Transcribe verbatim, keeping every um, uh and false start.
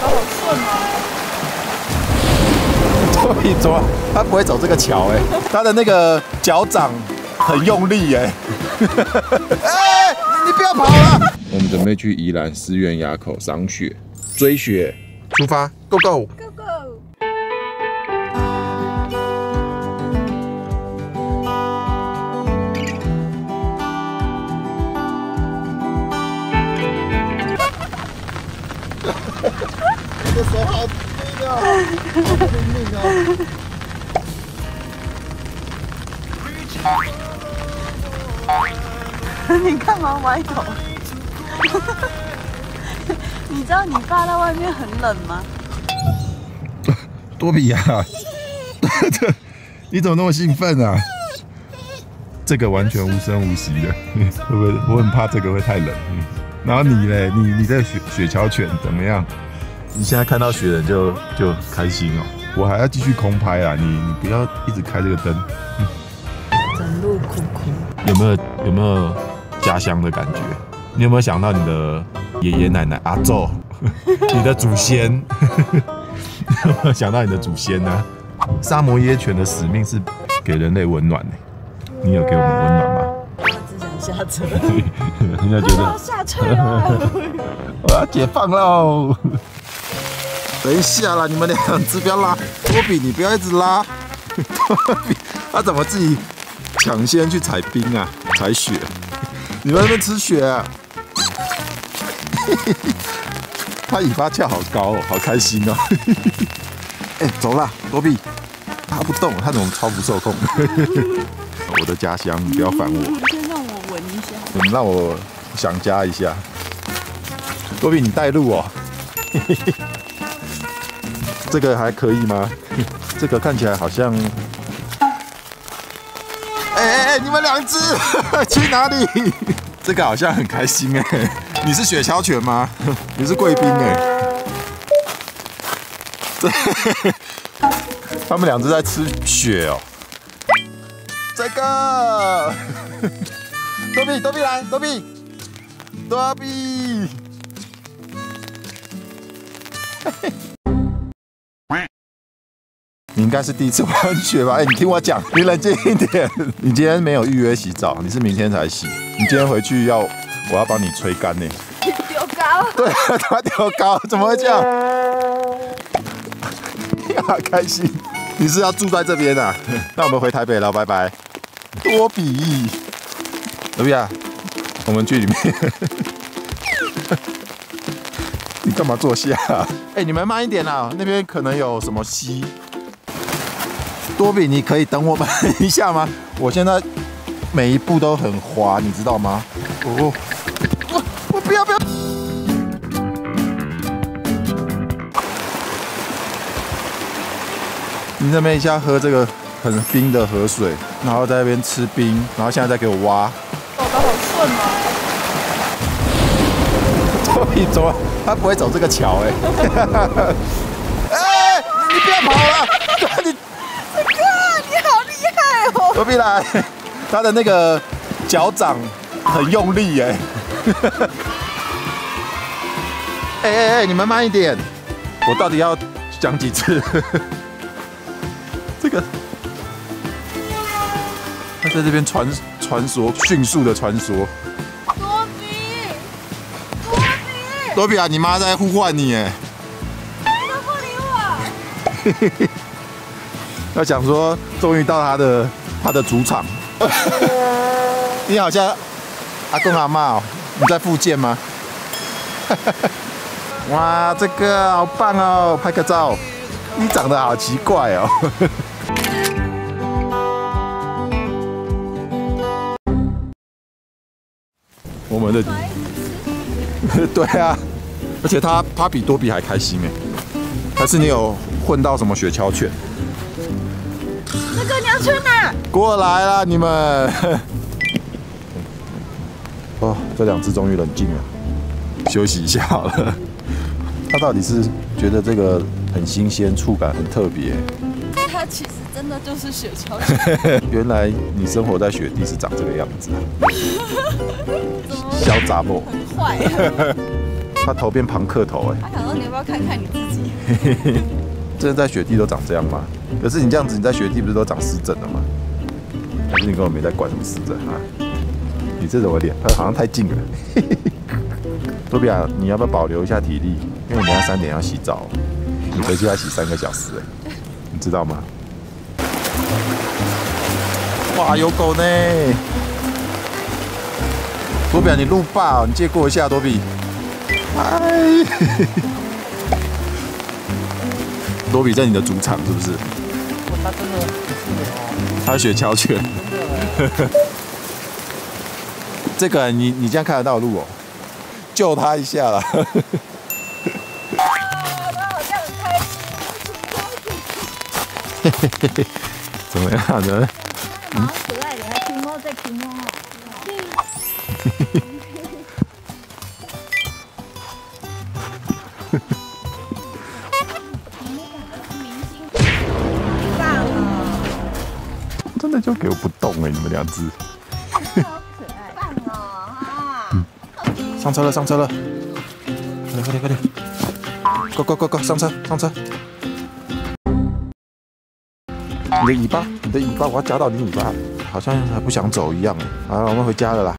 走好顺哦。对左，他不会走这个桥哎，他的那个脚掌很用力哎。哎，你不要跑了！我们准备去宜兰思源垭口赏雪、追雪，出发 ，Go Go Go Go！ 这手好冰啊，好冰冰啊！你干嘛歪头？你知道你爸在外面很冷吗？多比呀、啊，这你怎么那么兴奋啊？这个完全无声无息的，会不会？我很怕这个会太冷。嗯、然后你嘞，你你在雪雪橇犬怎么样？ 你现在看到雪人就就开心哦，我还要继续空拍啊！你你不要一直开这个灯。嗯、整路苦苦。有没有有没有家乡的感觉？你有没有想到你的爷爷奶奶阿祖，你的祖先？你有没有想到你的祖先呢、啊？萨摩耶犬的使命是给人类温暖呢，你有给我们温暖吗？我只想下车。人家觉得下车了，我要解放喽！ 等一下啦，你们两只不要拉，多比你不要一直拉，多比他怎么自己抢先去踩冰啊，踩雪？你们那边吃雪啊？他尾巴翘好高哦，好开心哦！哎、欸，走啦，多比，他不动，他怎么超不受控？我的家乡，你不要烦我。先让我闻一下。嗯，让我想家一下。多比，你带路哦。这个还可以吗？这个看起来好像……哎哎哎，你们两只去哪里？这个好像很开心哎、欸。你是雪橇犬吗？你是贵宾哎、欸。这他们两只在吃雪哦。这个多比多比来多比多比。嘿嘿。 你应该是第一次玩雪吧？哎、欸，你听我讲，你冷静一点。你今天没有预约洗澡，你是明天才洗。你今天回去要，我要帮你吹干呢。丢高？对，他丢高，怎么会这样？你好开心，你是要住在这边啊？那我们回台北了，拜拜。多比，多比啊，我们去里面。你干嘛坐下、啊？哎、欸，你们慢一点啊，那边可能有什么溪。 多比，你可以等我们一下吗？我现在每一步都很滑，你知道吗？哦，我我不要不要！你那边一下喝这个很冰的河水，然后在那边吃冰，然后现在在给我挖。走得好顺哦。多比走，他不会走这个桥哎。哎你不要跑了！你。 多比来，他的那个脚掌很用力哎！哎哎哎，你们慢一点，我到底要讲几次？这个，他在这边穿穿梭，迅速的穿梭。多比，多比，多比啊！你妈在呼唤你哎！你都不理我。要想说，终于到他的。 他的主场，你好像阿公阿嬤哦，你在复健吗？哇，这个好棒哦，拍个照。你长得好奇怪哦。我们的，对啊，而且他他比多比还开心哎，还是你有混到什么雪橇犬？ 这个你要去哪？过来啦，你们！哦，这两只终于冷静了，休息一下好了。他到底是觉得这个很新鲜，触感很特别。它其实真的就是雪橇犬。原来你生活在雪地是长这个样子啊！小杂货。很坏。它头变庞克头哎。他想说你要不要看看你自己？这在雪地都长这样吗？可是你这样子，你在雪地不是都长湿疹了吗？可是你根本没在管什么湿疹啊！你这怎么脸？它好像太近了。多比亚，你要不要保留一下体力？因为我们要三点要洗澡，你回去要洗三个小时哎，你知道吗？ 哇，有狗呢！多比，你路霸哦，你借过一下，多比。哎，多比在你的主场是不是？他真的，他雪橇犬。这个你你这样看得到路哦，救他一下啦。怎么样呢？ 好可爱的，还停猫在停猫啊！真的就给我不动哎，你们两只。好可爱，棒哦哈！上车了，上车了！快点，快点，快点 ！Go go go go， 上车，上车！ 你的尾巴，你的尾巴，我要夹到你尾巴，好像还不想走一样哎。好了，我们回家了啦。